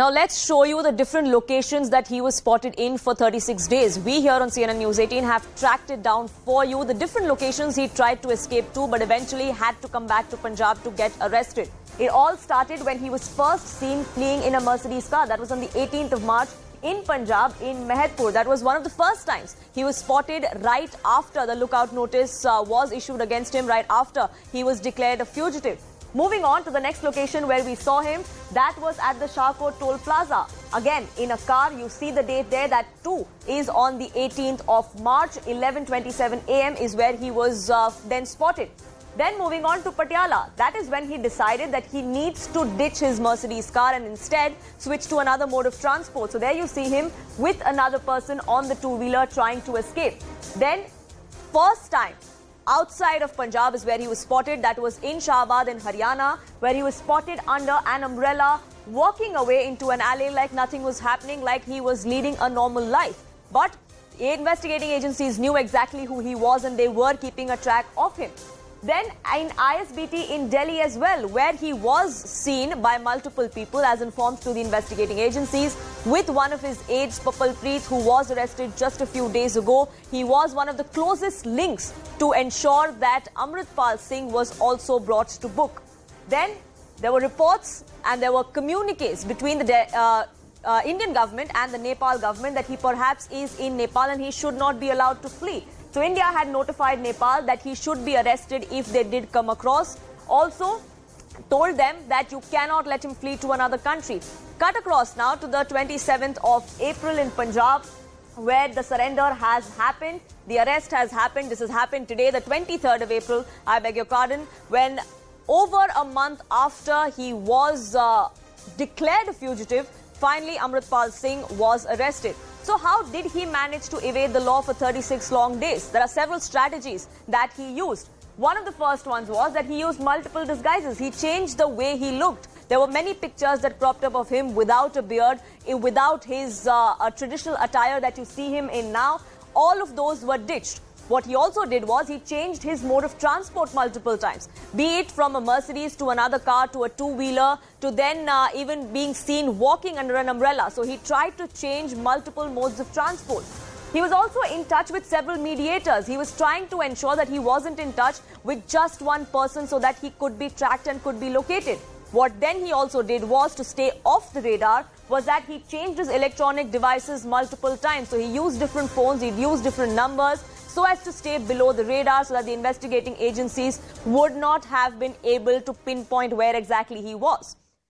Now let's show you the different locations that he was spotted in for 36 days. We here on CNN News 18 have tracked it down for you. The different locations he tried to escape to but eventually had to come back to Punjab to get arrested. It all started when he was first seen fleeing in a Mercedes car. That was on the 18th of March in Punjab in Mehetpur. That was one of the first times he was spotted right after the lookout notice was issued against him, right after he was declared a fugitive. Moving on to the next location where we saw him, that was at the Sharko Toll Plaza. Again, in a car, you see the date there, that too is on the 18th of March, 11:27 a.m. is where he was then spotted. Then moving on to Patiala, that is when he decided that he needs to ditch his Mercedes car and instead switch to another mode of transport. So there you see him with another person on the two-wheeler trying to escape. Then, first time outside of Punjab is where he was spotted. That was in Shahabad in Haryana, where he was spotted under an umbrella, walking away into an alley like nothing was happening, like he was leading a normal life. But investigating agencies knew exactly who he was and they were keeping a track of him. Then in ISBT in Delhi as well, where he was seen by multiple people as informed to the investigating agencies with one of his aides, Papalpreet, who was arrested just a few days ago. He was one of the closest links to ensure that Amritpal Singh was also brought to book. Then there were reports and there were communiques between the Indian government and the Nepal government that he perhaps is in Nepal and he should not be allowed to flee. So India had notified Nepal that he should be arrested if they did come across. Also told them that you cannot let him flee to another country. Cut across now to the 27th of April in Punjab, where the surrender has happened, the arrest has happened. This has happened today, the 23rd of April, I beg your pardon, when over a month after he was declared a fugitive, finally Amritpal Singh was arrested. So how did he manage to evade the law for 36 long days? There are several strategies that he used. One of the first ones was that he used multiple disguises. He changed the way he looked. There were many pictures that cropped up of him without a beard, without his traditional attire that you see him in now. All of those were ditched. What he also did was he changed his mode of transport multiple times, be it from a Mercedes to another car to a two-wheeler to then even being seen walking under an umbrella. So he tried to change multiple modes of transport. He was also in touch with several mediators. He was trying to ensure that he wasn't in touch with just one person so that he could be tracked and could be located. What then he also did was to stay off the radar was that he changed his electronic devices multiple times. So he used different phones, he used different numbers, so as to stay below the radar so that the investigating agencies would not have been able to pinpoint where exactly he was.